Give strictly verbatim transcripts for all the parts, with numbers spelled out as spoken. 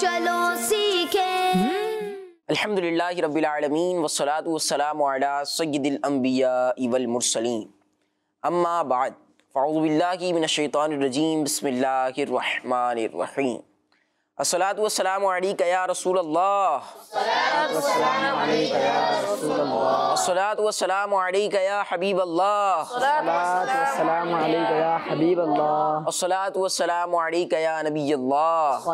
चलो सीखें। अल्हम्दुलिल्लाहि रब्बिल आलमीन वस्सलातु वस्सलामु अला सय्यिदिल अंबिया वल मुरसलीन अम्मा बाद फ़अऊज़ु बिल्लाहि मिनश शैतानिर रजीम बिस्मिल्लाहिर रहमानिर रहीम। अस्सलातु वस्सलामु अलैका या रसूलल्लाह, अस्सलातु वस्सलामु अलैका या हबीबल्लाह, अस्सलातु वस्सलामु अलैका या नबीयल्लाह, अस्सलातु वस्सलामु अलैका या नबीयल्लाह,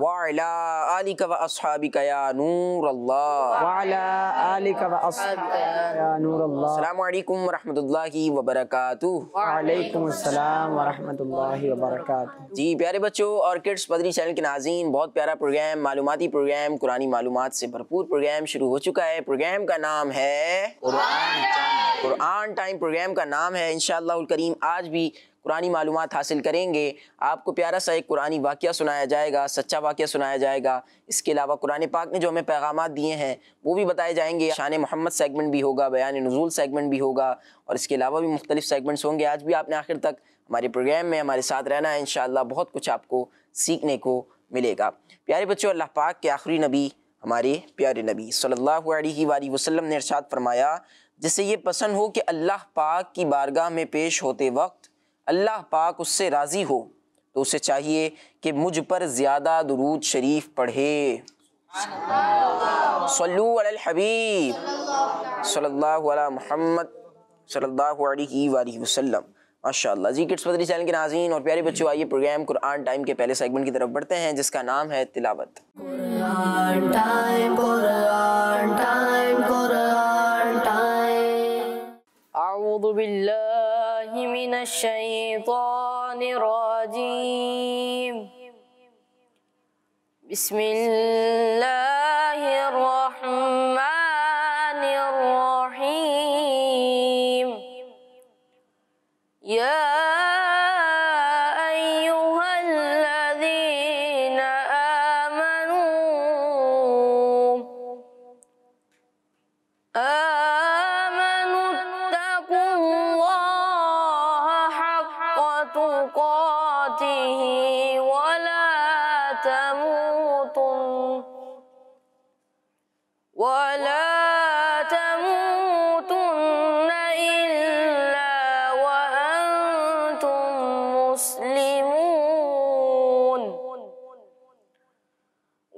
व अला आलिका व अस्हाबिका या नूरल्लाह, व अला आलिका व अस्हाबिका या नूरल्लाह। अस्सलामु अलैकुम व रहमतुल्लाहि व बरकातुहू। व अलैकुम अस्सलाम व रहमतुल्लाहि व बरकातुहू। जी प्यारे बच्चों और किड्स मदनी चैनल के नाज़रीन, बहुत प्यारा प्रोग्राम, मालूमाती प्रोग्राम, कुरानी मालूमात से भरपूर प्रोग्राम शुरू हो चुका है। प्रोग्राम का नाम है Quran time. Quran time program का नाम है। इंशाअल्लाहुल करीम आज भी कुरानी मालूमात हासिल करेंगे। आपको प्यारा सा एक कुरानी वाक़या सुनाया जाएगा, सच्चा वाक़या सुनाया जाएगा। इसके अलावा कुरान पाक ने जो हमें पैगामात दिए हैं वो भी बताए जाएंगे। शान मोहम्मद सेगमेंट भी होगा, बयान नज़ूल सेगमेंट भी होगा और इसके अलावा भी मुख्तलिफ सेगमेंट्स होंगे। आज भी आपने आखिर तक हमारे प्रोग्राम में हमारे साथ रहना है। इंशाअल्लाह बहुत कुछ आपको सीखने को मिलेगा। प्यारे बच्चों, अल्लाह पाक के आखिरी नबी हमारे प्यारे नबी सल्लल्लाहु अलैहि वसल्लम ने इरशाद फरमाया, जिसे ये पसंद हो कि अल्लाह पाक की बारगाह में पेश होते वक्त अल्लाह पाक उससे राज़ी हो तो उसे चाहिए कि मुझ पर ज़्यादा दुरूद शरीफ पढ़े। सल्लू अलल हबीब सल्लल्लाहु अला मुहम्मद सल्लल्लाहु अलैहि वसल्लम। माशाअल्लाह। जी किड्स मदनी चैनल के नाज़रीन और प्यारे बच्चों, आइए प्रोग्राम कुरान टाइम के पहले सेगमेंट की तरफ बढ़ते हैं जिसका नाम है तिलावत। Quran time, Quran time, Quran time. अऊज़ु बिल्लाहि मिनश शैतानिर रजीम। बिस्मिल्लाहिर रहमानिर रहीम। يا أيها الذين آمنوا آمنوا اتقوا الله حق تقاته ولا تموتن ولا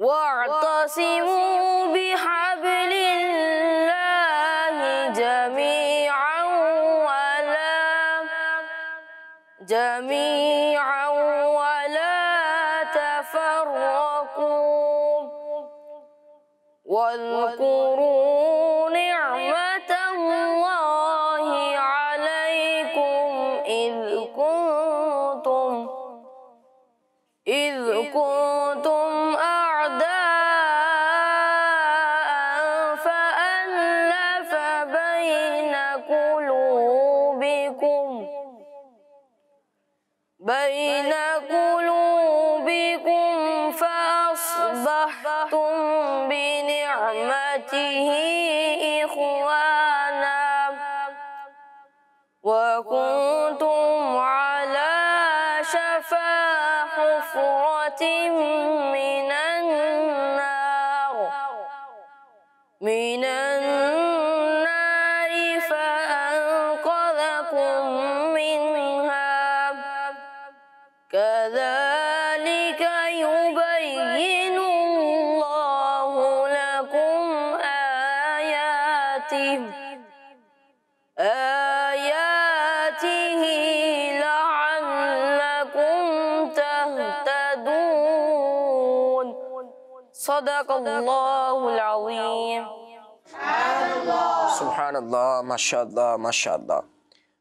واعتصموا بحبل الله جميعا ولا جميعا ولا تفرقوا واذكروا نعمة الله عليكم إذ كنتم إذ كنتم بين قلوبكم فأصبحتم بنعمته إخوانا وكنتم على شفا حفرة من النار من النار فأنقذكم منها كذلك يبين الله لكم آياته آياته لعلكم تهتدون। صدق الله العظيم। सुभान अल्लाह, माशाअल्लाह, माशाअल्लाह।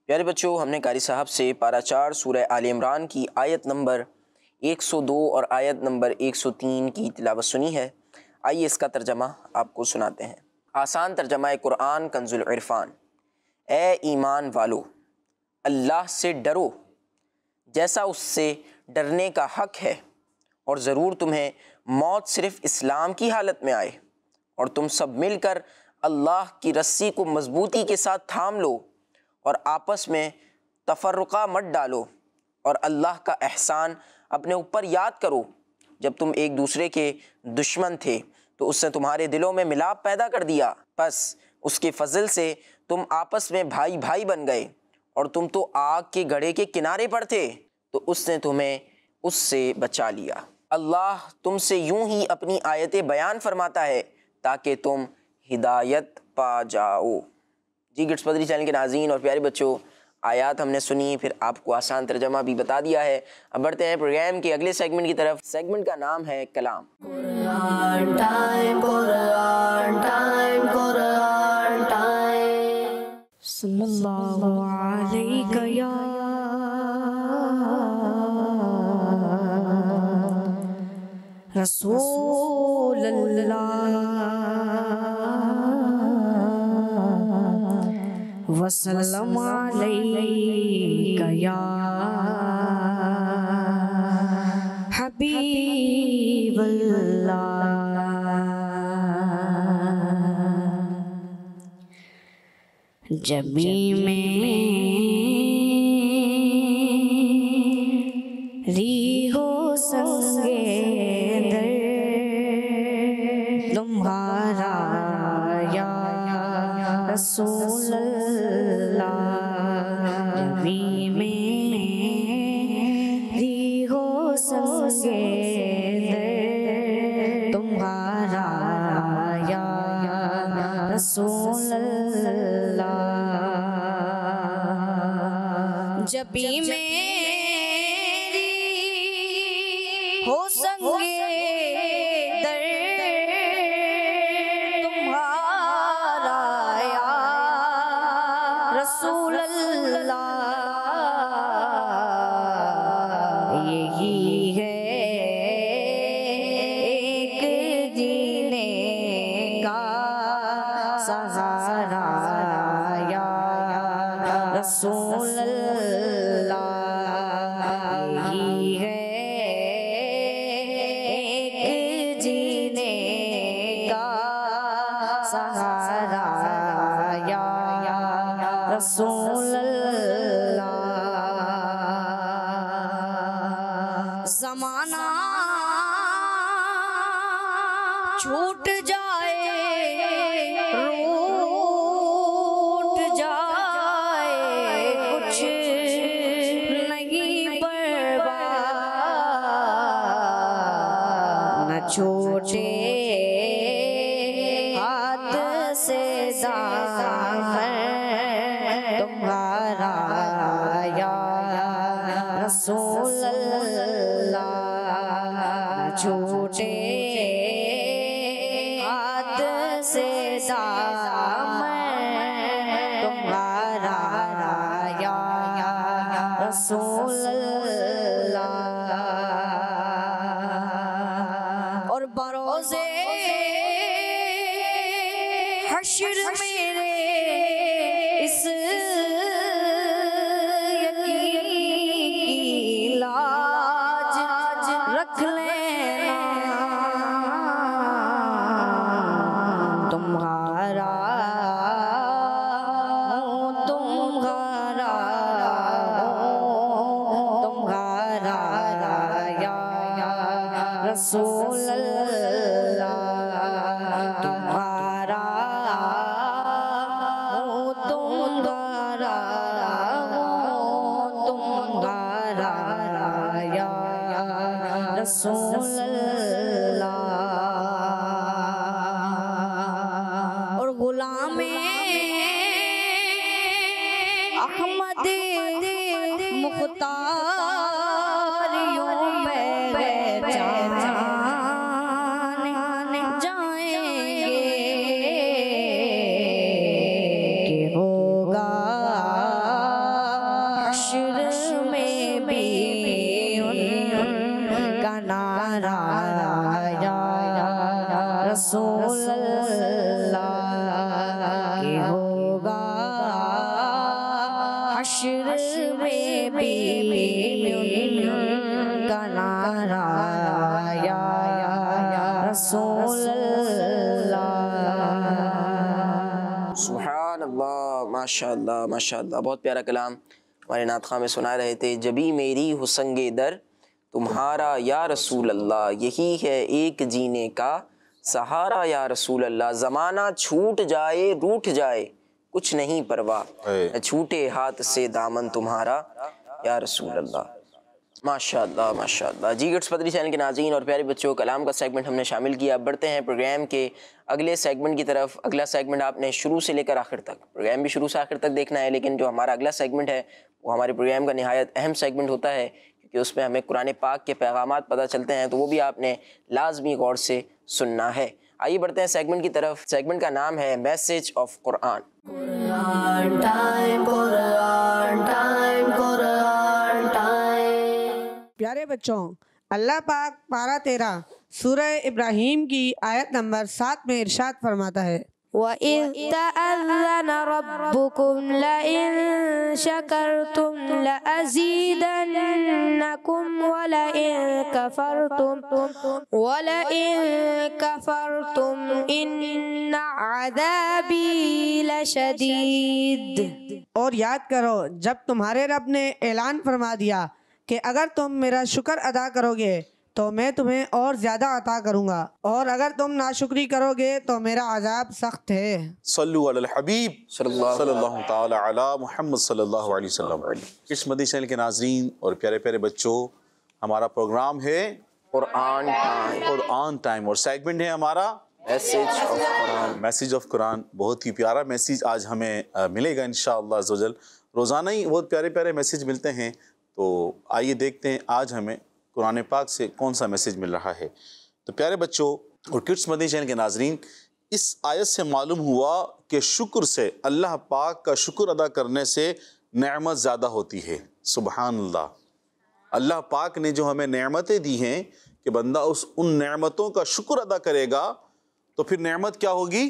प्यारे बच्चों, हमने कारी साहब से पारा चार सूरह आल इमरान की आयत नंबर एक सौ दो और आयत नंबर एक सौ तीन की तिलावत सुनी है। आइए इसका तर्जमा आपको सुनाते हैं। आसान तर्जमा कुरान कंजुल इरफान। ए ईमान वालो, अल्लाह से डरो जैसा उससे डरने का हक है और ज़रूर तुम्हें मौत सिर्फ़ इस्लाम की हालत में आए और तुम सब मिलकर अल्लाह की रस्सी को मजबूती के साथ थाम लो और आपस में तफर्रुका मत डालो और अल्लाह का एहसान अपने ऊपर याद करो जब तुम एक दूसरे के दुश्मन थे तो उसने तुम्हारे दिलों में मिलाप पैदा कर दिया। बस उसके फजल से तुम आपस में भाई भाई बन गए और तुम तो आग के गड्ढे के किनारे पर थे तो उसने तुम्हें उससे बचा लिया। अल्लाह तुमसे यूं ही अपनी आयतें बयान फरमाता है ताकि तुम हिदायत पा जाओ। जी किड्स मदनी चैनल के नाज़रीन और प्यारे बच्चों, आयत हमने सुनी, फिर आपको आसान तर्जमा भी बता दिया है। अब बढ़ते हैं प्रोग्राम के अगले सेगमेंट की तरफ। सेगमेंट का नाम है कलाम। Quran time, Quran time, Quran time. सल्लल्लाहु अलैहि या रसूल अल्लाह वसल्लम अलैका या हबीबल्लाह। जबी में रिहो संगे दर तुम्हारा या रसूल जबी मेरी हो संगे दर्द तुम्हारा या रसूल अल्लाह। यही है एक जीने का सहारा या रसूल छूट जाए रूठ जाए कुछ नहीं परवाह। न छोटे हाथ से दामन तुम्हारा या रसूल अल्लाह। छोटे और बरोजे हश्र मेरे इस यकीन की लाज रख लेना तुम्हारा रसूल अल्लाह। तुम्हारा हो तुम्हारा हो तुम्हारा या रसूल अल्लाह। और गुलामे अहमद मुख्तारियों में रसूल अल्लाह के होगा हश्र में भी उनका नारा या रसूल अल्लाह। सुभान अल्लाह, माशाल्लाह माशाल्लाह, बहुत प्यारा कलाम हमारे नात खां में सुना रहे थे। जबी मेरी हुसंगे दर तुम्हारा या रसूल अल्लाह, यही है एक जीने का सहारा या रसूल अल्लाह। ज़माना छूट जाए रूठ जाए कुछ नहीं परवाह, छूटे हाथ से दामन तुम्हारा या रसूल अल्लाह। माशाल्लाह माशाल्लाह जी। किड्स मदनी चैनल के नाज़रीन और प्यारे बच्चों, कलाम का सेगमेंट हमने शामिल किया। बढ़ते हैं प्रोग्राम के अगले सेगमेंट की तरफ। अगला सेगमेंट आपने शुरू से लेकर आखिर तक, प्रोग्राम भी शुरू से आखिर तक देखना है, लेकिन जो हमारा अगला सेगमेंट है वो हमारे प्रोग्राम का नहायत अहम सेगमेंट होता है, क्योंकि उसमें हमें कुरान पाक के पैगामात पता चलते हैं, तो वो भी आपने लाजमी गौर से सुनना है। आइए बढ़ते हैं सेगमेंट की तरफ। सेगमेंट का नाम है message of Quran. Quran time, Quran time, Quran time. प्यारे बच्चों, अल्लाह पाक पारा तेरा सूरह इब्राहिम की आयत नंबर सात में इरशाद फरमाता है, وَإِذْ تَأَذَّنَ رَبُّكُمْ لَئِن شَكَرْتُمْ لَأَزِيدَنَّكُمْ وَلَئِن كَفَرْتُمْ وَلَئِن كَفَرْتُمْ إِنَّ عَذَابِي لَشَدِيدٌ। और याद करो जब तुम्हारे रब ने ऐलान फरमा दिया कि अगर तुम मेरा शुक्र अदा करोगे तो मैं तुम्हें और ज्यादा अता करूंगा, और अगर तुम नाशुक्री करोगे तो मेरा अजाब सख्त है। सल्लु अला हबीब सल्लल्लाहु तआला अला मुहम्मद सल्लल्लाहु अलैहि वसल्लम। किड्स मदनी चैनल के नाज़रीन और प्यारे प्यारे बच्चों, हमारा प्रोग्राम है कुरान टाइम, कुरान टाइम, और सेगमेंट है हमारा message of Quran, message of Quran. बहुत ही प्यारा मैसेज आज हमें मिलेगा इंशाअल्लाह अज़्ज़ा वजल। रोज़ाना ही बहुत प्यारे प्यारे मैसेज मिलते हैं, तो आइए देखते हैं आज हमें कुरान पाक से कौन सा मैसेज मिल रहा है। तो प्यारे बच्चों और किड्स मदनी चैनल के नाज़रीन, इस आयत से मालूम हुआ कि शुक्र से, अल्लाह पाक का शुक्र अदा करने से नेमत ज़्यादा होती है। सुबहानल्लाह, अल्लाह पाक ने जो हमें नेमतें दी हैं कि बंदा उस उन नेमतों का शुक्र अदा करेगा तो फिर नेमत क्या होगी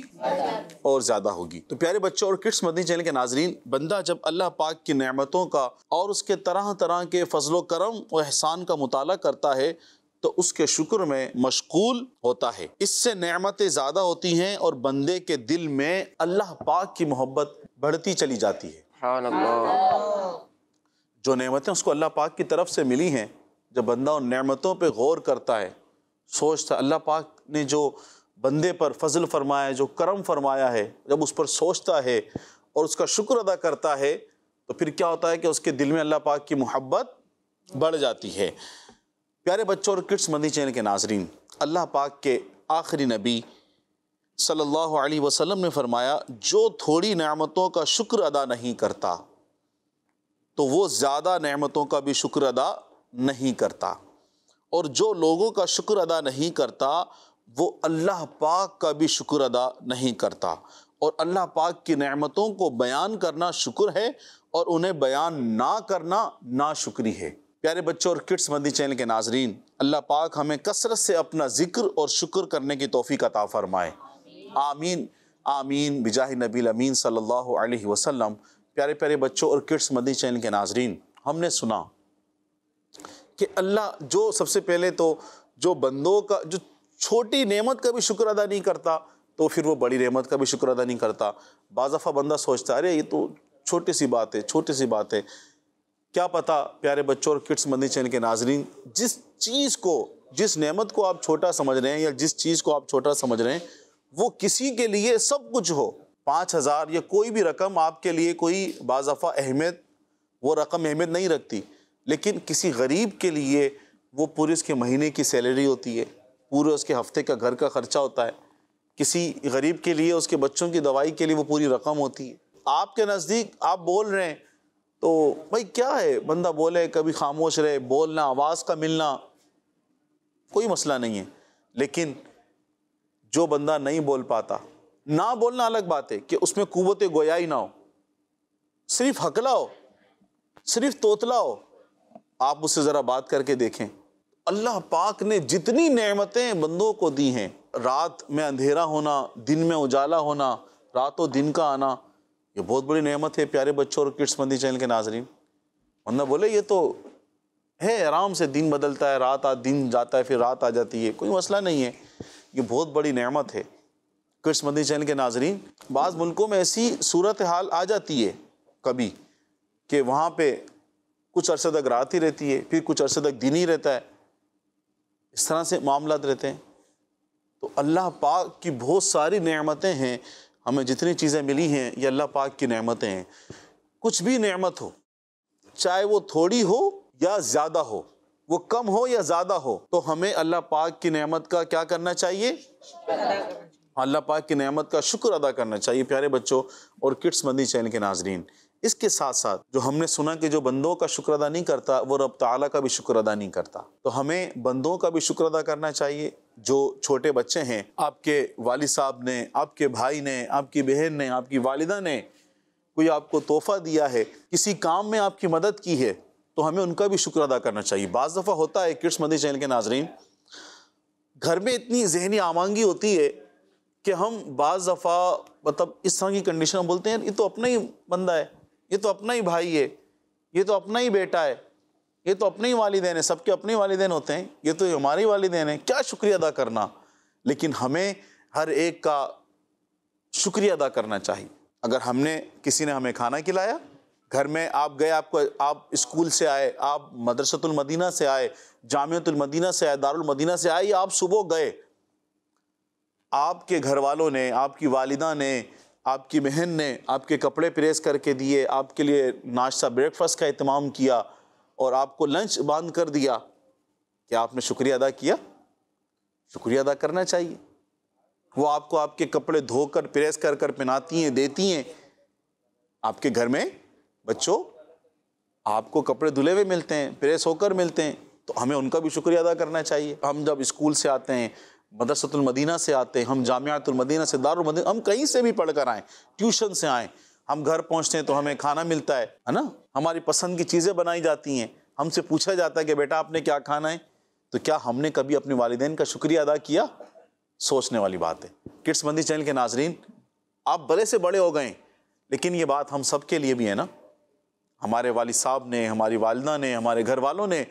और ज़्यादा होगी। तो प्यारे बच्चों और किड्स मदनी चैनल के नाज़रीन, बंदा जब अल्लाह पाक की नेमतों का और उसके तरह तरह के फजलो करम और एहसान का मुताला करता है तो उसके शुक्र में मशगूल होता है। इससे नेमतें ज़्यादा होती हैं और बंदे के दिल में अल्लाह पाक की मोहब्बत बढ़ती चली जाती है। जो नेमतें उसको अल्लाह पाक की तरफ से मिली हैं, जब बंदा उन नेमतों पर गौर करता है, सोचता अल्लाह पाक ने जो बंदे पर फजल फरमाया है, जो करम फरमाया है, जब उस पर सोचता है और उसका शुक्र अदा करता है तो फिर क्या होता है कि उसके दिल में अल्लाह पाक की मोहब्बत बढ़ जाती है। प्यारे बच्चों और किड्स मदनी चैनल के नाज़रीन, अल्लाह पाक के आखिरी नबी सल्लल्लाहु अलैहि वसल्लम ने फरमाया, जो थोड़ी नेमतों का शुक्र अदा नहीं करता तो वो ज़्यादा नेमतों का भी शुक्र अदा नहीं करता, और जो लोगों का शुक्र अदा नहीं करता वो अल्लाह पाक का भी शुक्र अदा नहीं करता। और अल्लाह पाक की नेमतों को बयान करना शुक्र है और उन्हें बयान ना करना नाशुक्री है। प्यारे बच्चों और किड्स मदनी चैनल के नाज़रीन, अल्लाह पाक हमें कसरत से अपना जिक्र और शुक्र करने की तौफीक अता फरमाए। आमीन आमीन बिजाह नबील अमीन सल्लल्लाहु अलैहि वसल्लम। प्यारे प्यारे बच्चों और किड्स मदनी चैनल के नाज़रीन, हमने सुना कि अल्लाह जो सबसे पहले तो जो बंदों का जो छोटी नेमत का भी शुक्र अदा नहीं करता तो फिर वो बड़ी नेमत का भी शुक्र अदा नहीं करता। बाज़ाफ़ा बंदा सोचता है अरे ये तो छोटी सी बात है, छोटी सी बात है। क्या पता प्यारे बच्चों और किड्स मदनी चैनल के नाज़रीन, जिस चीज़ को, जिस नेमत को आप छोटा समझ रहे हैं या जिस चीज़ को आप छोटा समझ रहे हैं वो किसी के लिए सब कुछ हो। पाँच हज़ार या कोई भी रकम आपके लिए कोई बाज़ाफ़ा अहमियत, वो रकम अहमियत नहीं रखती, लेकिन किसी गरीब के लिए वो पूरे उसके महीने की सैलरी होती है, पूरे उसके हफ्ते का घर का खर्चा होता है। किसी गरीब के लिए उसके बच्चों की दवाई के लिए वो पूरी रकम होती है। आपके नज़दीक आप बोल रहे हैं तो भाई क्या है, बंदा बोले कभी खामोश रहे, बोलना आवाज़ का मिलना कोई मसला नहीं है, लेकिन जो बंदा नहीं बोल पाता, ना बोलना अलग बात है कि उसमें कुव्वत गोयाई ना हो, सिर्फ हकला हो, सिर्फ तोतला हो। आप उससे ज़रा बात करके देखें। अल्लाह पाक ने जितनी नेमतें बंदों को दी हैं, रात में अंधेरा होना, दिन में उजाला होना, रात और दिन का आना, ये बहुत बड़ी नेमत है प्यारे बच्चों और किड्स मदनी चैनल के नाज़रीन। वरना बोले ये तो है, आराम से दिन बदलता है, रात आ दिन जाता है, फिर रात आ जाती है, कोई मसला नहीं है, ये बहुत बड़ी नेमत है किड्स मदनी चैनल के नाज़रीन। बाज़ मुल्कों में ऐसी सूरत हाल आ जाती है कभी कि वहाँ पर कुछ अरसे तक रात ही रहती है, फिर कुछ अरसे तक दिन ही रहता है, इस तरह से मामलात रहते हैं। तो अल्लाह पाक की बहुत सारी नेमतें हैं, हमें जितनी चीज़ें मिली हैं ये अल्लाह पाक की नेमतें हैं। कुछ भी नेमत हो, चाहे वो थोड़ी हो या ज़्यादा हो, वो कम हो या ज़्यादा हो, तो हमें अल्लाह पाक की नेमत का क्या करना चाहिए? अल्लाह पाक की नेमत का शुक्र अदा करना चाहिए। प्यारे बच्चों और किड्स मदनी चैनल के नाजरीन, इसके साथ साथ जो हमने सुना कि जो बंदों का शुक्र अदा नहीं करता वो रब ताला का भी शुक्र अदा नहीं करता, तो हमें बंदों का भी शुक्र अदा करना चाहिए। जो छोटे बच्चे हैं, आपके वालिद साहब ने, आपके भाई ने, आपकी बहन ने, आपकी वालिदा ने कोई आपको तोहफ़ा दिया है, किसी काम में आपकी मदद की है, तो हमें उनका भी शुक्र अदा करना चाहिए। बाज़ दफ़ा होता है किड्स मदनी चैनल के नाजरीन, घर में इतनी जहनी आमांगी होती है कि हम बाज़ दफ़ा मतलब इस तरह की कंडीशन में बोलते हैं ये तो अपना ही बंदा है, ये तो अपना ही भाई है, ये तो अपना ही बेटा है, ये तो अपने ही वालिदैन है, सबके अपने ही वालिदैन होते हैं, ये तो हमारे ही वालिदैन है, क्या शुक्रिया अदा करना। लेकिन हमें हर एक का शुक्रिया अदा करना चाहिए। अगर हमने किसी ने हमें खाना खिलाया, घर में आप गए, आपको आप स्कूल से आए, आप मदरसतुल मदीना से आए, जामियतुल मदीना से आए, दारुल मदीना से आए, आप सुबह गए, आपके घर वालों ने, आपकी वालिदा ने, आपकी बहन ने आपके कपड़े प्रेस करके दिए, आपके लिए नाश्ता ब्रेकफास्ट का इत्माम किया और आपको लंच बांध कर दिया, क्या आपने शुक्रिया अदा किया? शुक्रिया अदा करना चाहिए। वो आपको आपके कपड़े धोकर प्रेस कर कर पहनाती हैं, देती हैं। आपके घर में बच्चों आपको कपड़े धुले हुए मिलते हैं, प्रेस होकर मिलते हैं, तो हमें उनका भी शुक्रिया अदा करना चाहिए। हम जब स्कूल से आते हैं, मदरसतुल मदीना से आते हैं, हम जामियातुल मदीना से, दारुल मदीना, हम कहीं से भी पढ़कर आएँ, ट्यूशन से आएँ, हम घर पहुँचते हैं तो हमें खाना मिलता है, है ना, हमारी पसंद की चीज़ें बनाई जाती हैं, हमसे पूछा जाता है कि बेटा आपने क्या खाना है, तो क्या हमने कभी अपने वालिदैन का शुक्रिया अदा किया? सोचने वाली बात है। किड्स मदनी चैनल के नाजरीन, आप बड़े से बड़े हो गए, लेकिन ये बात हम सब के लिए भी है ना। हमारे वालिद साहब ने, हमारी वालिदा ने, हमारे घर वालों ने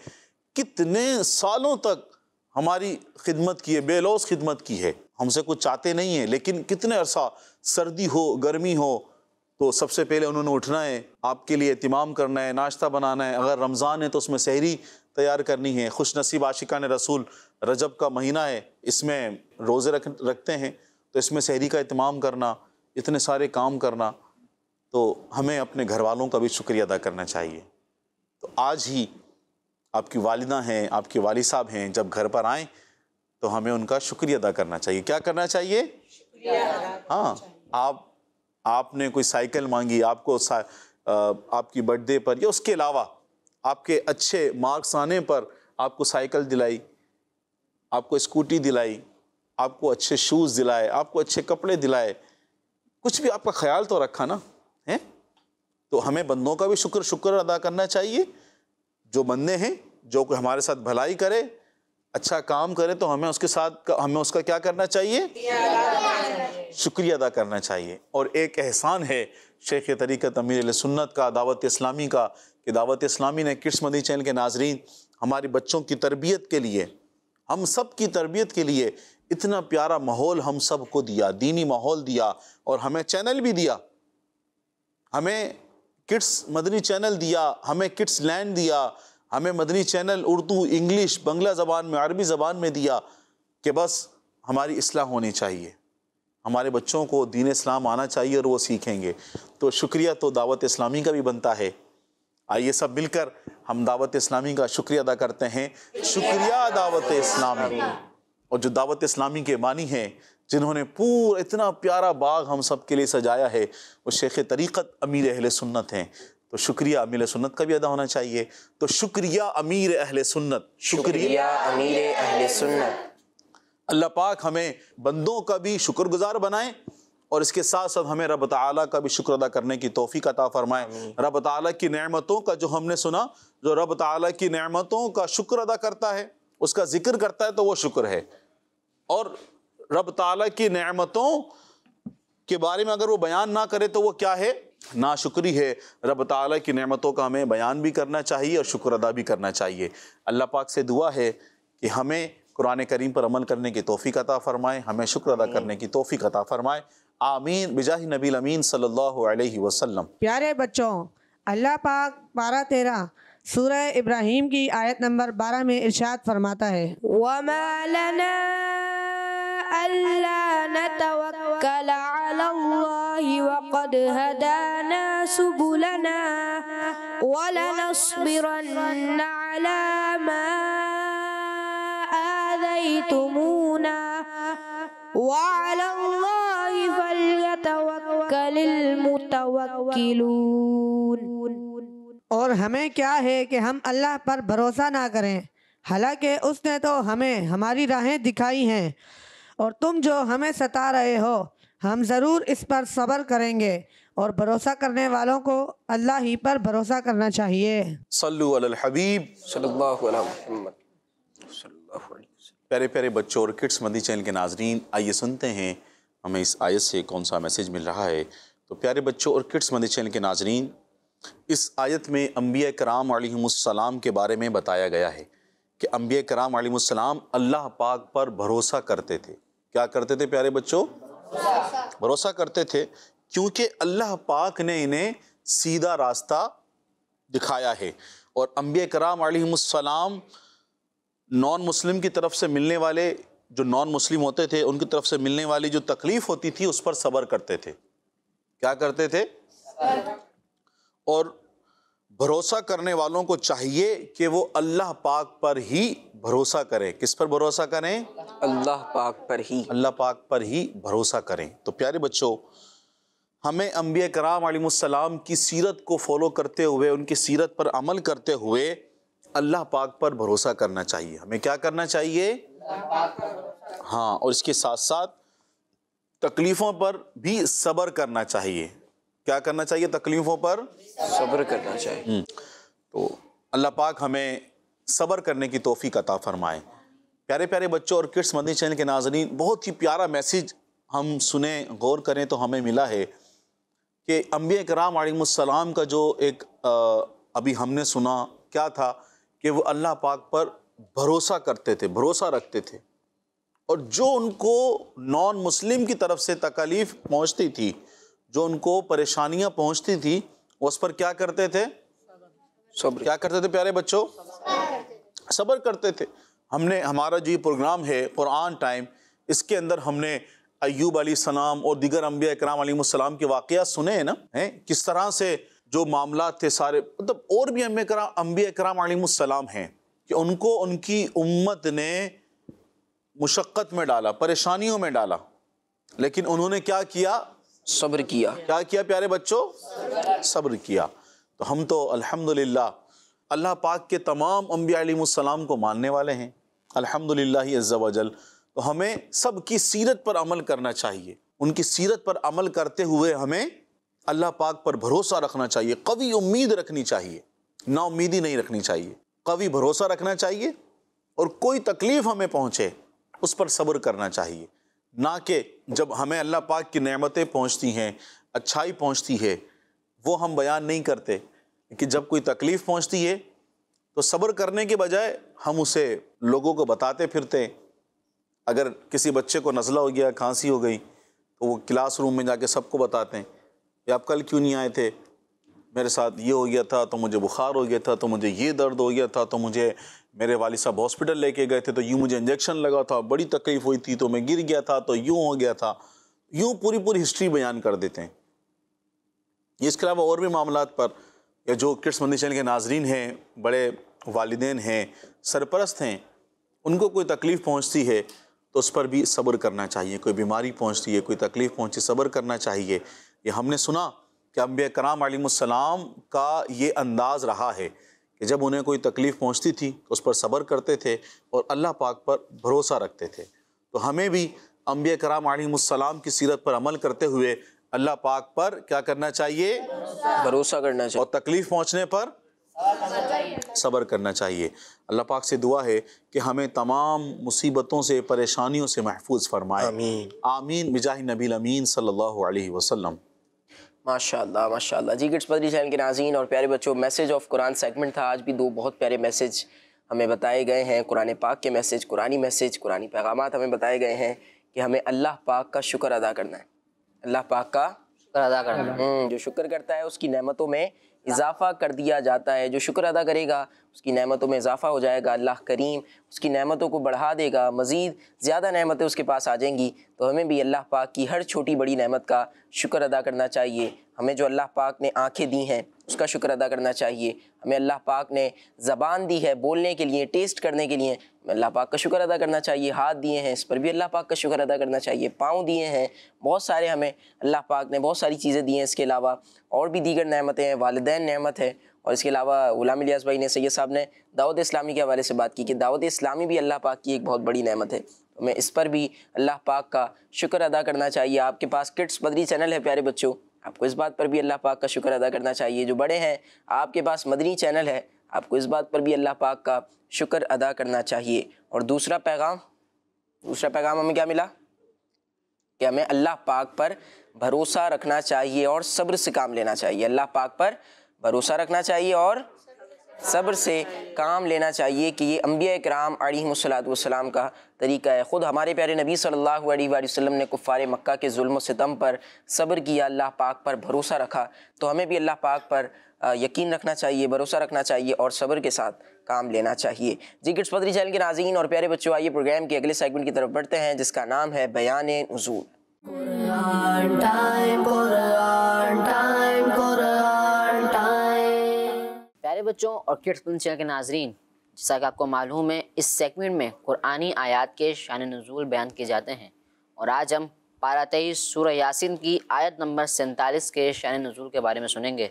कितने सालों तक हमारी खिदमत की है, बेलौस खिदमत की है, हमसे कुछ चाहते नहीं है, लेकिन कितने अरसा, सर्दी हो गर्मी हो, तो सबसे पहले उन्होंने उठना है, आपके लिए इत्माम करना है, नाश्ता बनाना है, अगर रमज़ान है तो उसमें सहरी तैयार करनी है। खुश नसीब आशिकाने रसूल, रजब का महीना है, इसमें रोज़े रख रखते हैं, तो इसमें सहरी का इत्माम करना, इतने सारे काम करना, तो हमें अपने घर वालों का भी शुक्रिया अदा करना चाहिए। तो आज ही आपकी वालिदा हैं, आपके वालिद साहब हैं, जब घर पर आएँ तो हमें उनका शुक्रिया अदा करना चाहिए। क्या करना चाहिए? हाँ, आप आपने कोई साइकिल मांगी, आपको सा, आ, आपकी बर्थडे पर या उसके अलावा आपके अच्छे मार्क्स आने पर आपको साइकिल दिलाई, आपको स्कूटी दिलाई, आपको अच्छे शूज़ दिलाए, आपको अच्छे कपड़े दिलाए, कुछ भी आपका ख्याल तो रखा ना है, तो हमें बंदों का भी शुक्र शुक्र अदा करना चाहिए। जो बंदे हैं, जो कोई हमारे साथ भलाई करे, अच्छा काम करे, तो हमें उसके साथ हमें उसका क्या करना चाहिए? शुक्रिया अदा करना चाहिए। और एक एहसान है शेख तरीक़त अमीर अहले सुन्नत का, दावत इस्लामी का, कि दावत इस्लामी ने किड्स मदनी चैनल के नाजरीन हमारे बच्चों की तरबियत के लिए, हम सब की तरबियत के लिए इतना प्यारा माहौल हम सब को दिया, दीनी माहौल दिया, और हमें चैनल भी दिया, हमें किड्स मदनी चैनल दिया, हमें किड्स लैंड दिया, हमें मदनी चैनल उर्दू, इंग्लिश, बंगला ज़बान में, अरबी ज़बान में दिया, कि बस हमारी इस्लाह होनी चाहिए, हमारे बच्चों को दीन इस्लाम आना चाहिए और वो सीखेंगे। तो शुक्रिया तो दावत इस्लामी का भी बनता है। आइए सब मिलकर हम दावत इस्लामी का शुक्रिया अदा करते हैं। शुक्रिया दावत इस्लामी। और जो दावत इस्लामी के बानी हैं, जिन्होंने पूरा इतना प्यारा बाग हम सब के लिए सजाया है, वो शेख तरीक़त अमीर अहले सुन्नत हैं, तो शुक्रिया अमीर सुन्नत का भी अदा होना चाहिए। तो शुक्रिया अमीर अहले सुन्नत, शुक्रिया अमीर अहले सुन्नत। अल्लाह पाक हमें बंदों का भी शुक्रगुजार बनाए और इसके साथ साथ हमें रब ताला का भी शुक्र अदा करने की तौफीक अता फरमाए। रब ताला की नेमतों का, जो हमने सुना, जो रब ताला की नेमतों का शुक्र अदा करता है, उसका जिक्र करता है, तो वो शुक्र है। और रब ताला की नेमतों के बारे में अगर वो बयान ना करे तो वो क्या है? नाशुक्री है। रब ताला की नेमतों का हमें बयान भी करना चाहिए और शुक्र अदा भी करना चाहिए। अल्लाह पाक से दुआ है कि हमें कुरान करीम पर अमल करने की तौफीक अता फरमाए, हमें शुक्र अदा करने की तौफीक अता फरमाए। आमीन बिजाह नबील अमीन सल्लल्लाहु अलैहि वसल्लम। प्यारे बच्चों, अल्लाह पाक बारह तेरह सूरह इब्राहिम की आयत नंबर बारह में इरशाद फरमाता है, वमा लना अल्ला नतवक्कल अलल्लाहि वक़द हदाना सुबुलना वलनस्बिरन्ना अला मा आज़ैतुमूना वअलल्लाहि फल्यतवक्कलिल मुतवक्किलून। और हमें क्या है कि हम अल्लाह पर भरोसा ना करें, हालांकि उसने तो हमें हमारी राहें दिखाई हैं, और तुम जो हमें सता रहे हो हम ज़रूर इस पर सब्र करेंगे। और भरोसा करने वालों को अल्लाह ही पर भरोसा करना चाहिए। सल्लु अलल हबीब सल्लल्लाहु अलैहि वसल्लम। प्यारे प्यारे बच्चों और किड्स मदनी चैनल के नाजरीन, आइए सुनते हैं हमें इस आयत से कौन सा मैसेज मिल रहा है। तो प्यारे बच्चों और किड्स मदनी चैनल के नाजरीन, इस आयत में अंबिया कराम अलैहिमुस्सलाम के बारे में बताया गया है कि अंबिया कराम अलैहिमुस्सलाम अल्लाह पाक पर भरोसा करते थे। क्या करते थे प्यारे बच्चों? भरोसा करते थे, क्योंकि अल्लाह पाक ने इन्हें सीधा रास्ता दिखाया है। और अंबिया कराम अलैहिमुस्सलाम नॉन मुस्लिम की तरफ से मिलने वाले, जो नॉन मुस्लिम होते थे उनकी तरफ से मिलने वाली जो तकलीफ़ होती थी उस पर सब्र करते थे। क्या करते थे? और भरोसा करने वालों को चाहिए कि वो अल्लाह पाक पर ही भरोसा करें। किस पर भरोसा करें? अल्लाह पाक पर ही, अल्लाह पाक पर ही भरोसा करें। तो प्यारे बच्चों, हमें अंबिया कराम अलैहिमुस्सलाम की सीरत को फॉलो करते हुए, उनकी सीरत पर अमल करते हुए अल्लाह पाक पर भरोसा करना चाहिए। हमें क्या करना चाहिए? हाँ, और इसके साथ साथ तकलीफ़ों पर भी सब्र करना चाहिए। क्या करना चाहिए? तकलीफ़ों पर सब्र करना चाहिए। तो अल्लाह पाक हमें सब्र करने की तौफीक अता फरमाए। प्यारे प्यारे बच्चों और किड्स मदनी चैनल के नाजरीन, बहुत ही प्यारा मैसेज हम सुने, गौर करें तो हमें मिला है कि अंबिया कराम अलैहिमुस्सलाम का जो एक आ, अभी हमने सुना क्या था कि वो अल्लाह पाक पर भरोसा करते थे, भरोसा रखते थे। और जो उनको नॉन मुस्लिम की तरफ से तकलीफ़ पहुँचती थी, जो उनको परेशानियां पहुंचती थी, उस पर क्या करते थे? सब्र। क्या करते थे प्यारे बच्चों? सब्र करते थे। हमने, हमारा जो ये प्रोग्राम है कुरान टाइम, इसके अंदर हमने अय्यूब अलैहिस्सलाम और दीगर अंबिया कराम अलैहिमुस्सलाम के वाक़या सुने हैं ना, हैं किस तरह से जो मामला थे सारे, मतलब। और भी अंबिया कराम अंबिया कराम अलैहिमुस्सलाम हैं कि उनको उनकी उम्मत ने मुशक्क़त में डाला, परेशानियों में डाला, लेकिन उन्होंने क्या किया? सब्र किया। क्या किया प्यारे बच्चों? सब्र किया। तो हम तो अल्हम्दुलिल्लाह अल्लाह पाक के तमाम अंबिया अलैहिमुस्सलाम को मानने वाले हैं, अल्हम्दुलिल्लाह अज़्ज़ा वजल। तो हमें सब की सीरत पर अमल करना चाहिए। उनकी सीरत पर अमल करते हुए हमें अल्लाह पाक पर भरोसा रखना चाहिए, कवी उम्मीद रखनी चाहिए, नाउम्मीदी नहीं रखनी चाहिए, कवी भरोसा रखना चाहिए। और कोई तकलीफ़ हमें पहुँचे उस पर सब्र करना चाहिए, ना कि जब हमें अल्लाह पाक की नेमतें पहुंचती हैं, अच्छाई पहुंचती है, वो हम बयान नहीं करते, कि जब कोई तकलीफ़ पहुंचती है तो सब्र करने के बजाय हम उसे लोगों को बताते फिरते। अगर किसी बच्चे को नज़ला हो गया, खांसी हो गई, तो वो क्लासरूम में जाके सबको बताते हैं कि आप कल क्यों नहीं आए थे, मेरे साथ ये हो गया था, तो मुझे बुखार हो गया था, तो मुझे ये दर्द हो गया था, तो मुझे मेरे वालिद साहब हॉस्पिटल लेके गए थे, तो यूँ मुझे इंजेक्शन लगा था, बड़ी तकलीफ़ हुई थी, तो मैं गिर गया था, तो यूँ हो गया था। यूँ पूरी पूरी हिस्ट्री बयान कर देते हैं। इसके अलावा और भी मामलात पर, या जो किड्स मदनी चैनल के नाजरीन हैं, बड़े वालिदैन हैं, सरपरस्त हैं, उनको कोई तकलीफ़ पहुँचती है तो उस पर भी सब्र करना चाहिए। कोई बीमारी पहुँचती है, कोई तकलीफ़ पहुँची, सब्र करना चाहिए। ये हमने सुना कि अंबिया कराम अलैहिमुस्सलाम का ये अंदाज़ रहा है कि जब उन्हें कोई तकलीफ़ पहुंचती थी तो उस पर सब्र करते थे और अल्लाह पाक पर भरोसा रखते थे। तो हमें भी अंबिया कराम अलैहिमुस्सलाम की सीरत पर अमल करते हुए अल्लाह पाक पर क्या करना चाहिए? भरोसा करना चाहिए। और तकलीफ़ पहुंचने पर सब्र करना चाहिए। अल्लाह पाक से दुआ है कि हमें तमाम मुसीबतों से, परेशानियों से महफूज फरमाए। आमीन आमीन बिजाहि नबील अमीन सल्लल्लाहु अलैहि वसल्लम। माशाल्लाह माशाल्लाह। जी, किड्स मदनी चैनल के नाज़रीन और प्यारे बच्चों, मैसेज ऑफ कुरान सेगमेंट था। आज भी दो बहुत प्यारे मैसेज हमें बताए गए हैं, कुरान पाक के मैसेज, कुरानी मैसेज, कुरानी पैगामात हमें बताए गए हैं कि हमें अल्लाह पाक का शुक्र अदा करना है, अल्लाह पाक का शुक्र अदा करना है। जो शुक्र करता है उसकी नेमतों में इजाफ़ा कर दिया जाता है। जो शुक्र अदा करेगा उसकी नेमतों में इजाफ़ा हो जाएगा, अल्लाह करीम उसकी नेमतों को बढ़ा देगा, मज़ीद ज़्यादा नेमतें उसके पास आ जाएंगी। तो हमें भी अल्लाह पाक की हर छोटी बड़ी नेमत का शुक्र अदा करना चाहिए। हमें जो अल्लाह पाक ने आँखें दी हैं उसका शुक्र अदा करना चाहिए। हमें अल्लाह पाक ने ज़बान दी है बोलने के लिए, टेस्ट करने के लिए, अल्लाह पाक का शुक्र अदा करना चाहिए। हाथ दिए हैं इस पर भी अल्लाह पाक का शुक्र अदा करना चाहिए। पाँव दिए हैं, बहुत सारे हमें अल्लाह पाक ने बहुत सारी चीज़ें दी हैं। इसके अलावा और भी दीगर नेमतें हैं, वालिदैन नेमत है। और इसके अलावा ग़ुलाम इलियास भाई ने, सैयद साहब ने दावत इस्लामी के हवाले से बात की कि दावत इस्लामी भी अल्लाह पाक की एक बहुत बड़ी नेमत है। तो मैं इस पर भी अल्लाह पाक का शुक्र अदा करना चाहिए। आपके पास किड्स मदनी चैनल है प्यारे बच्चों, आपको इस बात पर भी अल्लाह पाक का शुक्र अदा करना चाहिए। जो बड़े हैं, आपके पास मदनी चैनल है, आपको इस बात पर भी अल्लाह पाक का शुक्र अदा करना चाहिए। और दूसरा पैगाम, दूसरा पैगाम हमें क्या मिला कि हमें अल्लाह पाक पर भरोसा रखना चाहिए और सब्र से काम लेना चाहिए। अल्लाह पाक पर भरोसा रखना चाहिए और सब्र से काम लेना चाहिए कि ये अंबिया इकराम अलैहिमुस्सलाम का तरीका है। ख़ुद हमारे प्यारे नबी सल्लल्लाहु अलैहि वसल्लम ने कुफ़ार मक्का के जुल्म व सितम पर सब्र किया, अल्लाह पाक पर भरोसा रखा। तो हमें भी अल्लाह पाक पर यकीन रखना चाहिए, भरोसा रखना चाहिए और सब्र के साथ काम लेना चाहिए। जी किड्स मदनी चैनल के नाज़रीन और प्यारे बच्चों, आइए प्रोग्राम के अगले सेगमेंट की तरफ बढ़ते हैं जिसका नाम है बयाने नुज़ूल। Quran time, Quran time, Quran time. प्यारे बच्चों और किड्स मदनी चैनल के नाज़रीन, जैसा कि आपको मालूम है इस सेगमेंट में कुरानी आयात के शान नुज़ूल बयान किए जाते हैं। और आज हम पारा तेईस सूरह यासीन की आयत नंबर सैंतालीस के शान नुज़ूल के बारे में सुनेंगे।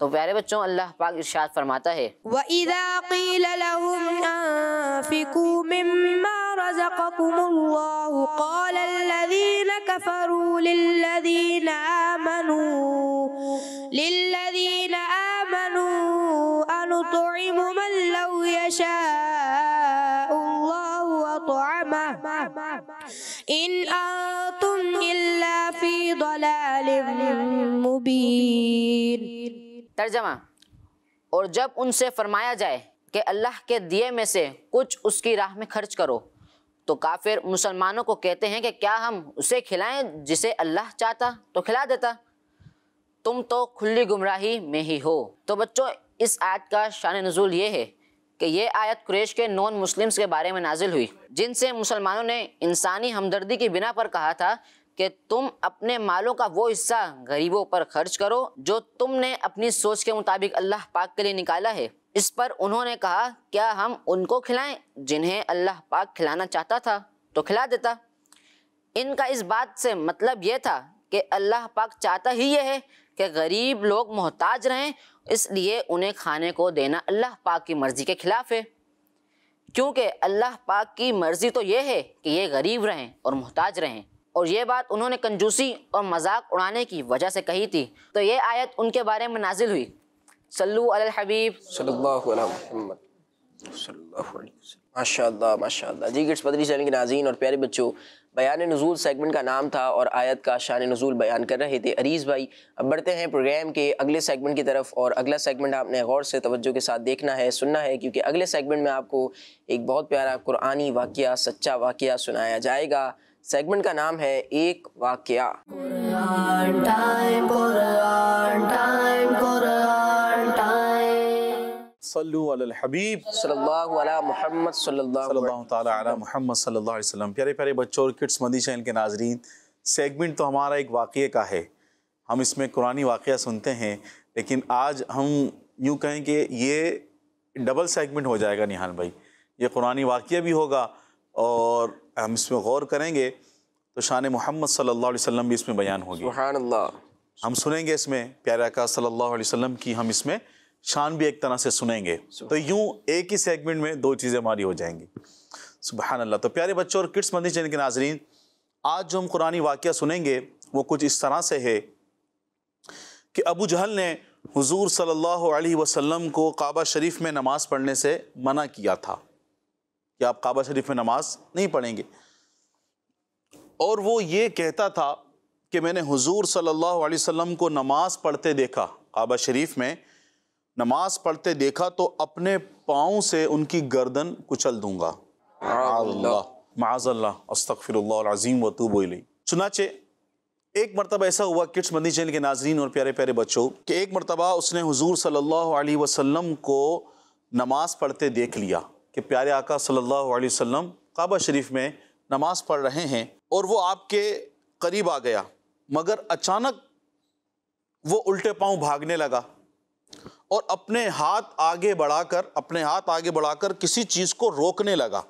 तो प्यारे बच्चों, अल्लाह पाक इरशाद फरमाता है, वइज़ा क़ीला लहुम अनफ़िक़ू मिम्मा रज़क़कुमुल्लाहु क़ाला अल्लज़ीना कफ़रू लिल्लज़ीना आमनू लिल्लज़ीना आमनू अनुतुइमु मन लौ यशाअल्लाहु अतअमहु इन अंतुम इल्ला फ़ी ḍalaलिम मुबीन। तर्जमा, और जब उनसे फरमाया जाए कि अल्लाह के दिए में से कुछ उसकी राह में खर्च करो, तो काफिर मुसलमानों को कहते हैं कि क्या हम उसे खिलाएं जिसे अल्लाह चाहता तो खिला देता, तुम तो खुली गुमराही में ही हो। तो बच्चों, इस आयत का शान नुज़ूल ये है कि ये आयत कुरैश के नॉन मुस्लिम्स के बारे में नाजिल हुई, जिनसे मुसलमानों ने इंसानी हमदर्दी की बिना पर कहा था कि तुम अपने मालों का वो हिस्सा गरीबों पर खर्च करो जो तुमने अपनी सोच के मुताबिक अल्लाह पाक के लिए निकाला है। इस पर उन्होंने कहा, क्या हम उनको खिलाएं जिन्हें अल्लाह पाक खिलाना चाहता था तो खिला देता। इनका इस बात से मतलब ये था कि अल्लाह पाक चाहता ही ये है कि गरीब लोग मोहताज रहें, इसलिए उन्हें खाने को देना अल्लाह पाक की मर्ज़ी के ख़िलाफ़ है, क्योंकि अल्लाह पाक की मर्ज़ी तो ये है कि ये गरीब रहें और मोहताज रहें। और ये बात उन्होंने कंजूसी और मजाक उड़ाने की वजह से कही थी, तो ये आयत उनके बारे में नाजिल हुई। सल्लु अलल हबीब सल्लल्लाहु अलैहि मुहम्मद सल्लल्लाहु अलैहि वसल्लम। माशाल्लाह माशाल्लाह। जी किड्स मदनी चैनल के नाज़रीन और प्यारे बच्चों, बयान नुज़ूल सेगमेंट का नाम था और आयत का शान नुज़ूल बयान कर रहे थे अरीज़ भाई। अब बढ़ते हैं प्रोग्राम के अगले सेगमेंट की तरफ और अगला सेगमेंट आपने गौर से तवज्जो के साथ देखना है, सुनना है, क्योंकि अगले सेगमेंट में आपको एक बहुत प्यारा कुरानी वाक़या, सच्चा वाक़या सुनाया जाएगा। सेगमेंट का नाम है एक वाक़या। सल्लु अलल हबीब सल्लल्लाहु अलैहि मुहम्मद सल्लल्लाहु तआला अला मुहम्मद सल्लल्लाहु अलैहि वसल्लम। प्यारे प्यारे बच्चों और किड्स मदनी चैनल के नाज़रीन, सेगमेंट तो हमारा एक वाक़ये का है, हम इसमें कुरानी वाक़या सुनते हैं, लेकिन आज हम यूँ कहें कि ये डबल सेगमेंट हो जाएगा निहान भाई। ये कुरानी वाक़या भी होगा और हम इसमें गौर करेंगे तो शान मोहम्मद सल्लल्लाहु अलैहि वसल्लम भी इसमें बयान होगी। सुभान अल्लाह। हम सुनेंगे इसमें प्यारा का सल्लल्लाहु अलैहि वसल्लम की, हम इसमें शान भी एक तरह से सुनेंगे। तो यूँ एक ही सेगमेंट में दो चीज़ें हमारी हो जाएंगी। सुभान अल्लाह। तो प्यारे बच्चों और किड्स मदनी चैनल के नाज़रीन, आज जो हम कुरानी वाक़या सुनेंगे वो कुछ इस तरह से है कि अबू जहल ने हुजूर सल्लल्लाहु अलैहि वसल्लम को काबा शरीफ में नमाज़ पढ़ने से मना किया था कि आप काबा शरीफ में नमाज़ नहीं पढ़ेंगे, और वो ये कहता था कि मैंने हुजूर सल्लल्लाहु अलैहि वसल्लम को नमाज़ पढ़ते देखा, काबा शरीफ में नमाज़ पढ़ते देखा तो अपने पाँव से उनकी गर्दन कुचल दूंगा। माअल्लाह माअल्लाह, अस्तग़फिरुल्लाह अल अज़ीम व तूबू इलैह। चुनाचे एक मरतबा ऐसा हुआ किड्स मदनी चैनल के नाजरीन और प्यारे प्यारे बच्चों कि एक मरतबा उसने हुजूर सल्लल्लाहु अलैहि वसल्लम को नमाज पढ़ते देख लिया कि प्यारे आका सल्लल्लाहु अलैहि वसल्लम काबा शरीफ में नमाज पढ़ रहे हैं और वो आपके करीब आ गया, मगर अचानक वो उल्टे पाँव भागने लगा और अपने हाथ आगे बढ़ाकर अपने हाथ आगे बढ़ाकर किसी चीज़ को रोकने लगा।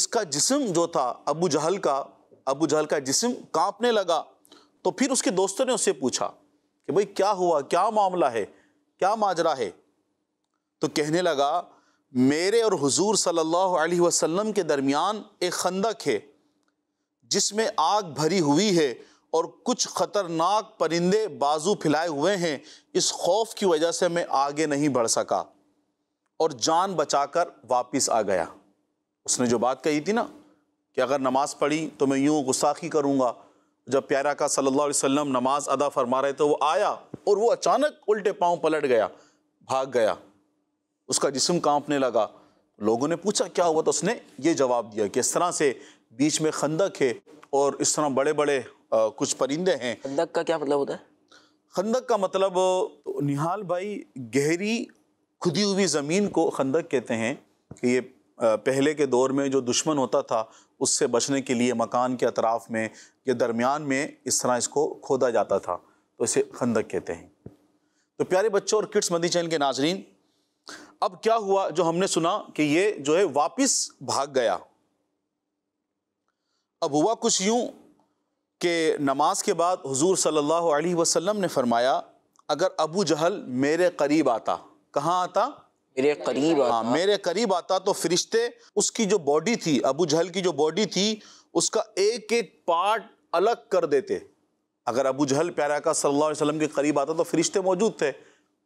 इसका जिस्म जो था अबू जहल का अबू जहल का जिस्म कांपने लगा। तो फिर उसके दोस्तों ने उससे पूछा कि भाई क्या हुआ, क्या मामला है, क्या माजरा है? तो कहने लगा मेरे और हुजूर सल्लल्लाहु अलैहि वसल्लम के दरमियान एक खंदक है जिसमें आग भरी हुई है और कुछ ख़तरनाक परिंदे बाजू फैलाए हुए हैं। इस खौफ की वजह से मैं आगे नहीं बढ़ सका और जान बचाकर वापस आ गया। उसने जो बात कही थी ना कि अगर नमाज़ पढ़ी तो मैं यूँ गुस्साखी करूँगा, जब प्यारा का सल्लल्लाहु अलैहि वसल्लम नमाज अदा फरमा रहे थे वो आया और वो अचानक उल्टे पाँव पलट गया, भाग गया, उसका जिस्म कांपने लगा। लोगों ने पूछा क्या हुआ, तो उसने ये जवाब दिया कि इस तरह से बीच में खंदक है और इस तरह बड़े बड़े आ, कुछ परिंदे हैं। खंदक का क्या मतलब होता है? खंदक का मतलब तो निहाल भाई, गहरी खुदी हुई ज़मीन को खंदक कहते हैं कि ये पहले के दौर में जो दुश्मन होता था उससे बचने के लिए मकान के अतराफ़ में या दरमियान में इस तरह इसको खोदा जाता था, तो इसे खंदक कहते हैं। तो प्यारे बच्चों और किड्स मदनी चैनल के नाजरीन, अब क्या हुआ जो हमने सुना कि ये जो है वापस भाग गया। अब हुआ कुछ यूँ कि नमाज के बाद हुजूर सल्लल्लाहु अलैहि वसल्लम ने फरमाया अगर अबू जहल मेरे करीब आता, कहाँ आता? मेरे करीब आता। हाँ, मेरे करीब आता तो फरिश्ते उसकी जो बॉडी थी, अबू जहल की जो बॉडी थी, उसका एक एक पार्ट अलग कर देते। अगर अबू जहल प्यारा का सल्लल्लाहु अलैहि वसल्लम के करीब आता तो फरिश्ते मौजूद थे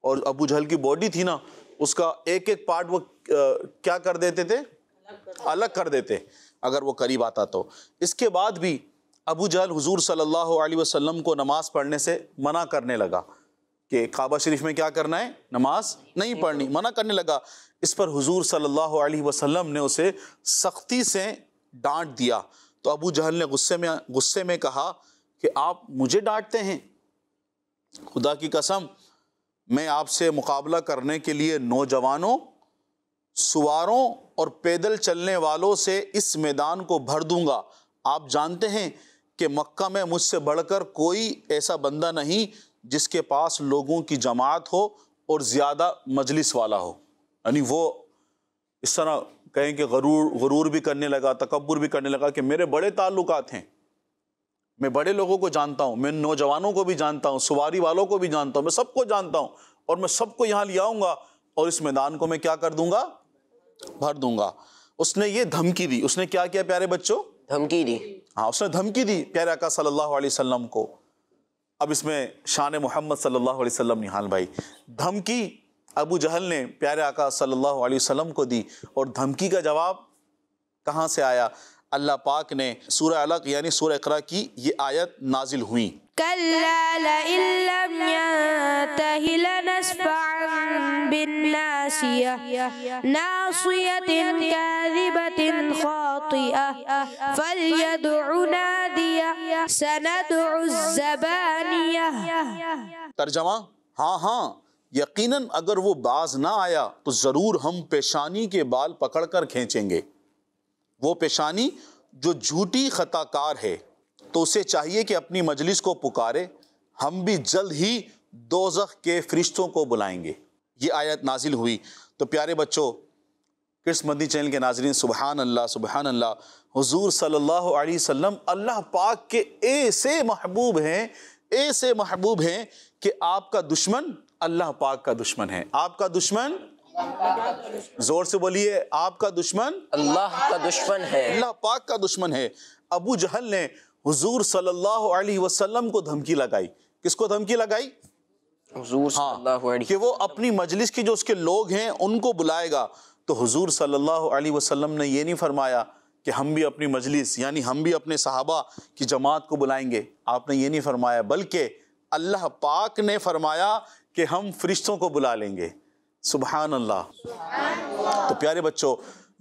और अबू जहल की बॉडी थी ना, उसका एक एक पार्ट वो क्या कर देते थे? अलग कर देते अगर वो करीब आता तो। इसके बाद भी अबू जहल हुजूर सल्लल्लाहु अलैहि वसल्लम को नमाज पढ़ने से मना करने लगा कि काबा शरीफ में क्या करना है, नमाज नहीं पढ़नी, मना करने लगा। इस पर हुजूर सल्लल्लाहु अलैहि वसल्लम ने उसे सख्ती से डांट दिया। तो अबू जहल ने गुस्से में गुस्से में कहा कि आप मुझे डांटते हैं? खुदा की कसम मैं आपसे मुकाबला करने के लिए नौजवानों, सवारों और पैदल चलने वालों से इस मैदान को भर दूंगा। आप जानते हैं कि मक्का में मुझसे बढ़कर कोई ऐसा बंदा नहीं जिसके पास लोगों की जमात हो और ज़्यादा मजलिस वाला हो। यानी वो इस तरह कहें कि गरूर गरूर भी करने लगा, तकब्बुर भी करने लगा कि मेरे बड़े ताल्लुकात हैं, मैं बड़े लोगों को जानता हूँ, मैं नौजवानों को भी जानता हूँ, सवारी वालों को भी जानता हूँ, मैं सबको जानता हूँ और मैं सबको यहाँ ले आऊँगा और इस मैदान को मैं क्या कर दूँगा, भर दूँगा। उसने ये धमकी दी। उसने क्या किया प्यारे बच्चों? धमकी दी। हाँ, उसने धमकी दी प्यारे आका सल्लल्लाहु अलैहि वसल्लम को। अब इसमें शान मोहम्मद सल्लल्लाहु अलैहि वसल्लम निहाल भाई, धमकी अबू जहल ने प्यारे आका सल्लल्लाहु अलैहि वसल्लम को दी और धमकी का जवाब कहाँ से आया? अल्लाह पाक ने सूरह अलक यानी सूरह इकरा की ये आयत नाजिल हुई। कल्ला ला इल्लम यंतहि लनस्फअन बिन्नासिया नासियतिन काज़िबतिन ख़ातिआ फल्यदउ नादिया सनदउज़ ज़बानिया। तर्जमा, हाँ हाँ यकीनन अगर वो बाज ना आया तो ज़रूर हम पेशानी के बाल पकड़ कर खींचेंगे। वो पेशानी जो झूठी खताकार है, तो उसे चाहिए कि अपनी मजलिस को पुकारे, हम भी जल्द ही दोज़ख के फरिश्तों को बुलाएंगे। ये आयत नाजिल हुई। तो प्यारे बच्चों, किड्स मदनी चैनल के नाजरीन, सुबहान अल्लाह सुबहान अल्लाह, हुजूर सल्लल्लाहु अलैहि वसल्लम अल्लाह पाक के ऐसे महबूब हैं, ऐसे महबूब हैं कि आपका दुश्मन अल्लाह पाक का दुश्मन है। आपका दुश्मन, जोर से बोलिए, आपका दुश्मन अल्लाह का दुश्मन है, अल्लाह पाक का दुश्मन है। अबू जहल ने हुजूर सल्लल्लाहु अलैहि वसल्लम को धमकी लगाई। किसको धमकी लगाई? हुजूर सल्लल्लाहु अलैहि वसल्लम कि वो अपनी मजलिस के जो उसके लोग हैं उनको बुलाएगा। तो हुजूर सल्लल्लाहु अलैहि वसल्लम ने ये नहीं फरमाया कि हम भी अपनी मजलिस यानी हम भी अपने सहाबा की जमात को बुलाएंगे, आपने ये नहीं फरमाया, बल्कि अल्लाह पाक ने फरमाया कि हम फरिश्तों को बुला लेंगे। सुबहान अल्लाह। तो प्यारे बच्चों,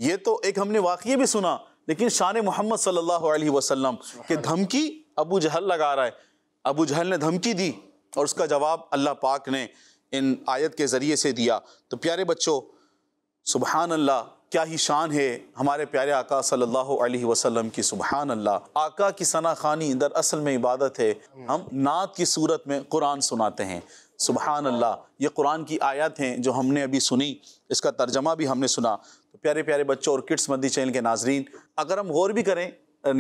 ये तो एक हमने वाक़िया भी सुना, लेकिन शान मोहम्मद सल्लल्लाहु अलैहि वसल्लम के धमकी अबू जहल लगा रहा है अबू जहल ने धमकी दी और उसका जवाब अल्लाह पाक ने इन आयत के ज़रिए से दिया। तो प्यारे बच्चों, सुबहान अल्लाह, क्या ही शान है हमारे प्यारे आका सल्लल्लाहु अलैहि वसल्लम की। सुबहान अल्लाह, आका की सना खानी दरअसल में इबादत है। हम नात की सूरत में कुरान सुनाते हैं। सुबहान अल्लाह, ये कुरान की आयत हैं जो हमने अभी सुनी, इसका तर्जमा भी हमने सुना। तो प्यारे प्यारे बच्चों और किड्स मदनी चैनल के नाजरीन, अगर हम गौर भी करें,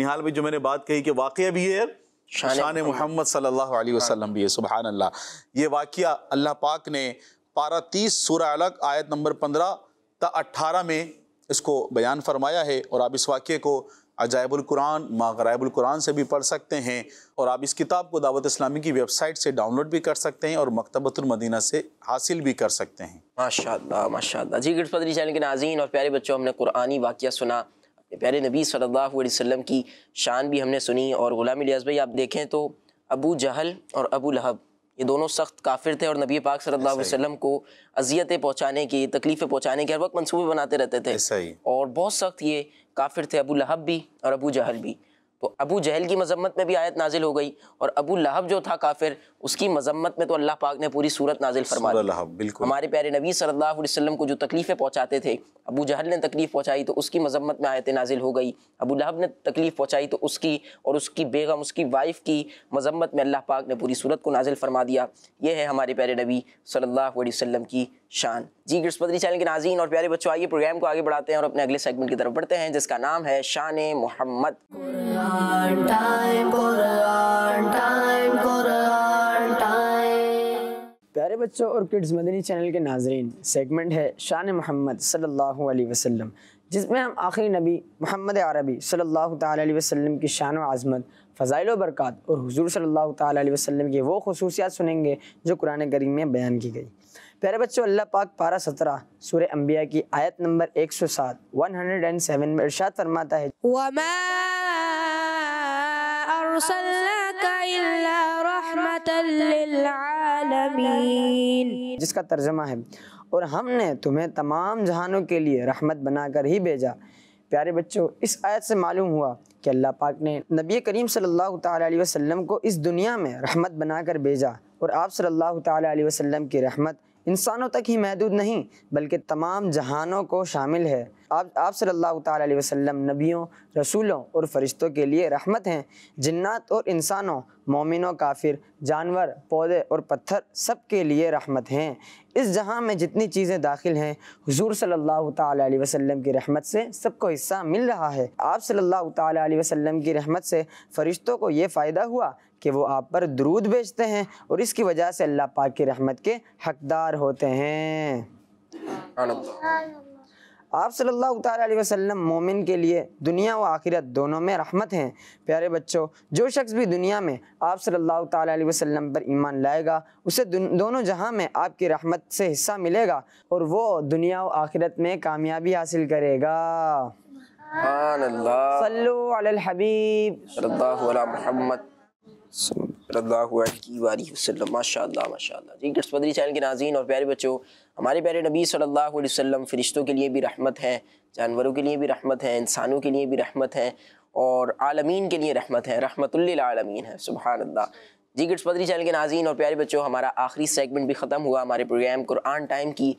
निहाल भाई जो मैंने बात कही कि वाक़या भी है, शान मोहम्मद सल्लल्लाहु अलैहि वसल्लम भी है। सुबहान अल्लाह, ये वाक़या अल्लाह पाक ने पारा तीस सूरह अलक आयत नंबर पंद्रह ता अट्ठारह में इसको बयान फरमाया है। और आप इस वाक़े को अजाइबुल कुरान, मा गराइबुल कुरान से भी पढ़ सकते हैं। और आप इस किताब को दावत इस्लामी की वेबसाइट से डाउनलोड भी कर सकते हैं और मकतबतुल मदीना से हासिल भी कर सकते हैं। माशाल्लाह माशाल्लाह। जी किड्स मदनी चैनल के नाज़रीन और प्यारे बच्चों, हमने कुरानी वाक़या सुना, अपने प्यारे नबी सल्लल्लाहु अलैहि वसल्लम की शान भी हमने सुनी। और ग़ुलाम इलियास भाई, आप देखें तो अबू जहल और अबू लहब ये दोनों सख्त काफिर थे और नबी पाक सल्लल्लाहु अलैहि वसल्लम को अजियतें पहुँचाने की, तकलीफ़ें पहुँचाने के हर वक्त मनसूबे बनाते रहते थे। और बहुत सख्त ये काफिर थे, अबू लहब भी और अबू जहल भी। तो अबू जहल की मजम्मत में भी आयत नाजिल हो गई और अबू लहब जो था काफिर, उसकी मजम्मत में तो अल्लाह पाक ने पूरी सूरत नाजिल फरमा दी। हमारे प्यारे नबी सल्लल्लाहु अलैहि वसल्लम को जो तकलीफ़ें पहुँचाते थे, अबू जहल ने तकलीफ़ पहुँचाई तो उसकी मजम्मत में आयत नाजिल हो गई। अबू लहब ने तकलीफ़ पहुँचाई तो उसकी और उसकी बेगम, उसकी वाइफ की मजम्मत में अल्लाह पाक ने पूरी सूरत को नाजिल फरमा दिया। यह है हमारे प्यारे नबी सल्लल्लाहु अलैहि वसल्लम की शान। जी किड्स मदनी चैनल के नाज़रीन और प्यारे बच्चों, आइए प्रोग्राम को आगे बढ़ाते हैं और अपने अगले सेगमेंट की तरफ बढ़ते हैं जिसका नाम है शान-ए मोहम्मद। Quran time, Quran time, Quran time. प्यारे बच्चों और किड्स मदनी चैनल के नाज़रीन, सेगमेंट है शान-ए मोहम्मद सल्लल्लाहु अलैहि वसल्लम, जिसमें हम आखिरी नबी मोहम्मद अरबी सल्लल्लाहु तआला अलैहि वसल्लम की शान व आज़मत, फ़ज़ाइल व बरक़ात और हुज़ूर सल्लल्लाहु तआला अलैहि वसल्लम की वो खुसूसियात सुनेंगे जो कुरान करीम में बयान की गई। प्यारे बच्चों, अल्लाह पाक पारा सत्रह सूरह अंबिया की आयत नंबर एक सौ सात एक सौ सात में इरशाद फरमाता है, वमा अरसलनाका इल्ला रहमतल लिल आलमीन, जिसका तर्जमा है और हमने तुम्हें तमाम जहानों के लिए रहमत बनाकर ही भेजा। प्यारे बच्चों, इस आयत से मालूम हुआ कि अल्लाह पाक ने नबी करीम सल्लल्लाहु तआला अलैहि वसल्लम को इस दुनिया में रहमत बनाकर भेजा और आप सल्लल्लाहु तआला अलैहि वसल्लम की रहमत इंसानों तक ही महदूद नहीं बल्कि तमाम जहानों को शामिल है। आप आप सल्लल्लाहु तआला अलैहि वसल्लम नबियों, रसूलों और फरिश्तों के लिए रहमत हैं। जिन्नात और इंसानों, मोमिनों, काफिर, जानवर, पौधे और पत्थर सब के लिए रहमत हैं। इस जहाँ में जितनी चीज़ें दाखिल हैं, हुजूर सल्लल्लाहु तआला अलैहि वसल्लम की रहमत से सबको हिस्सा मिल रहा है। आप सल्लल्लाहु तआला अलैहि वसल्लम की रहमत से फरिश्तों को ये फ़ायदा हुआ कि वो आप पर दुरूद भेजते हैं और इसकी वजह से अल्लाह पाक की रहमत के हकदार होते हैं। आप सल्लल्लाहु तआला अलैहि वसल्लम मोमिन के लिए दुनिया व आखिरत दोनों में रहमत हैं। प्यारे बच्चों, जो शख्स भी दुनिया में आप सल्लल्लाहु तआला अलैहि वसल्लम पर ईमान लाएगा उसे दोनों जहां में आपकी रहमत से हिस्सा मिलेगा और वो दुनिया व आखिरत में कामयाबी हासिल करेगा। सल्लु अलल हबीब सल्लल्लाहु अलैहि मोहम्मद सल्लल्लाहु अलैहि वसल्लम। माशाल्लाह माशाल्लाह। जी किड्स मदनी चैनल के नाज़रीन और प्यारे बच्चों, हमारे प्यारे नबी सल्लल्लाहु अलैहि वसल्लम फ़रिश्तों के लिए भी रहमत हैं, जानवरों के लिए भी रहमत हैं, इंसानों के लिए भी रहमत हैं और आलमीन के लिए रहमत हैं, रहमतुल लिल आलमीन है। सुबहानल्लाह। जी किड्स मदनी चैनल के नाज़रीन और प्यारे बच्चों, हमारा आखिरी सेगमेंट भी ख़त्म हुआ, हमारे प्रोग्राम कुरान टाइम की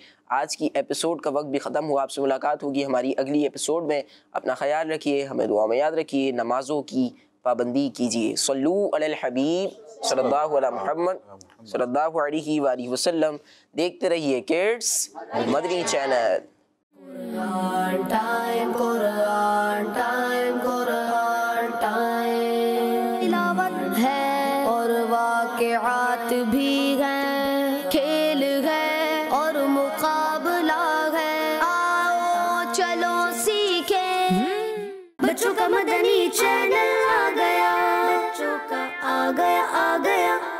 आज की एपिसोड का वक्त भी ख़त्म हुआ। आपसे मुलाकात होगी हमारी अगली एपिसोड में। अपना ख्याल रखिए, हमें दुआ में याद रखिए, नमाज़ों की पाबंदी कीजिए। सल्लू अलल हबीब सल्लल्लाहु अलैहि मोहम्मद सल्लल्लाहु अलैहि वसल्लम। देखते रहिए kids Madani channel. Quran time, Quran time, Quran time. तिलावत है और वाक़िआत भी हैं, खेल है और मुकाबला है। आओ चलो सीखे, बच्चों का मदनी चैनल आ गया, बच्चों का आ गया आ गया।